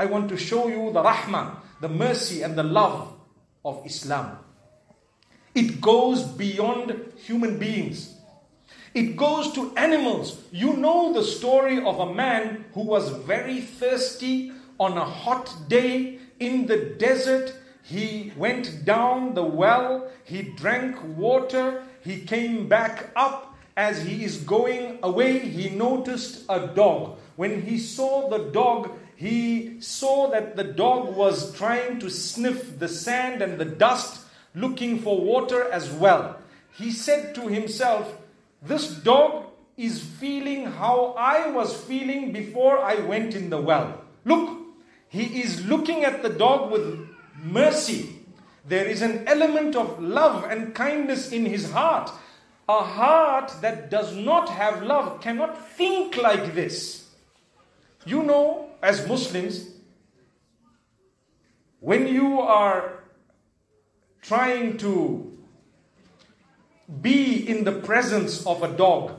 I want to show you the rahmah, the mercy and the love of Islam. It goes beyond human beings. It goes to animals. You know the story of a man who was very thirsty on a hot day in the desert. He went down the well, he drank water, he came back up. As he is going away, he noticed a dog. When he saw the dog, he saw that the dog was trying to sniff the sand and the dust, looking for water as well. He said to himself, this dog is feeling how I was feeling before I went in the well. Look, he is looking at the dog with mercy. There is an element of love and kindness in his heart. A heart that does not have love cannot think like this. You know, as Muslims, when you are trying to be in the presence of a dog,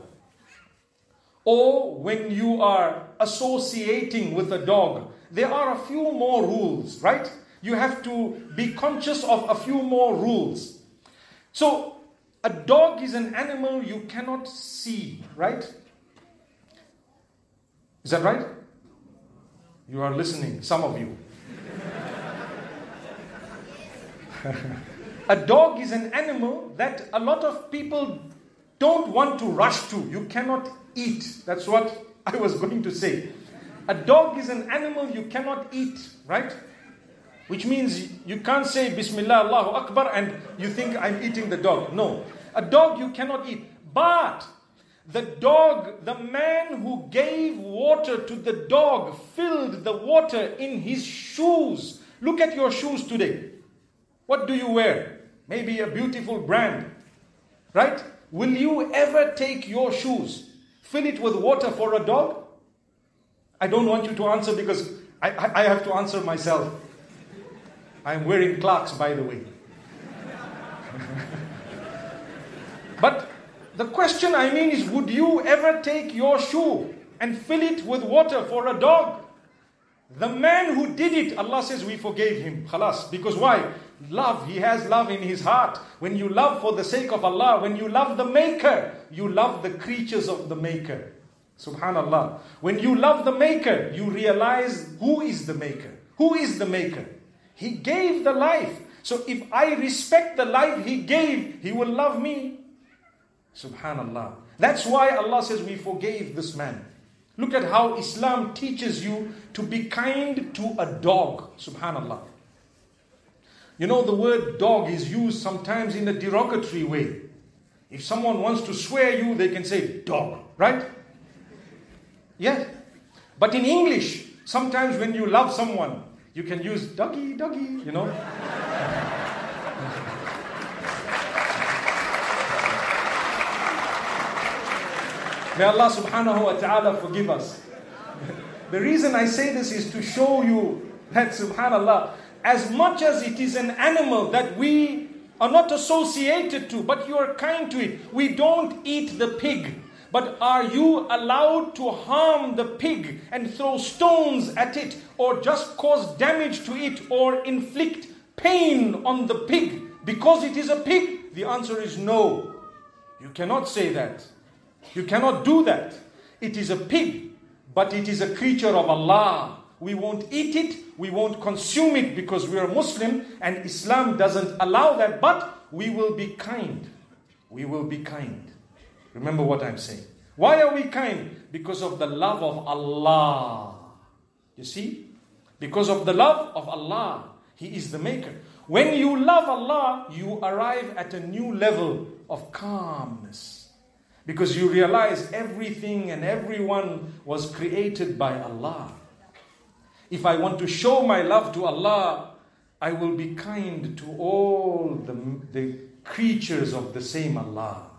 or when you are associating with a dog, there are a few more rules, right? You have to be conscious of a few more rules. So a dog is an animal you cannot see, right? Is that right? You are listening, some of you. A dog is an animal that a lot of people don't want to rush to. You cannot eat. That's what I was going to say. A dog is an animal you cannot eat, right? Which means you can't say Bismillah, Allahu Akbar and you think I'm eating the dog. No. A dog you cannot eat. But the dog, the man who gave water to the dog, filled the water in his shoes. Look at your shoes today. What do you wear? Maybe a beautiful brand, right? Will you ever take your shoes, fill it with water for a dog? I don't want you to answer because I have to answer myself. I'm wearing Clarks, by the way. But the question I mean is, would you ever take your shoe and fill it with water for a dog? The man who did it, Allah says we forgave him. Khalas. Because why? Love. He has love in his heart. When you love for the sake of Allah, when you love the Maker, you love the creatures of the Maker. Subhanallah. When you love the Maker, you realize who is the Maker. Who is the Maker? He gave the life. So if I respect the life He gave, He will love me. Subhanallah. That's why Allah says we forgave this man. Look at how Islam teaches you to be kind to a dog. Subhanallah. You know, the word dog is used sometimes in a derogatory way. If someone wants to swear you, they can say dog, right? Yeah. But in English, sometimes when you love someone, you can use doggy, doggy, you know. May Allah subhanahu wa ta'ala forgive us. The reason I say this is to show you that subhanallah, as much as it is an animal that we are not associated to, but you are kind to it. We don't eat the pig, but are you allowed to harm the pig and throw stones at it or just cause damage to it or inflict pain on the pig because it is a pig? The answer is no. You cannot say that. You cannot do that. It is a pig, but it is a creature of Allah. We won't eat it, we won't consume it because we are Muslim and Islam doesn't allow that, but we will be kind. We will be kind. Remember what I'm saying. Why are we kind? Because of the love of Allah. You see? Because of the love of Allah. He is the Maker. When you love Allah, you arrive at a new level of calmness. Because you realize everything and everyone was created by Allah. If I want to show my love to Allah, I will be kind to all the creatures of the same Allah.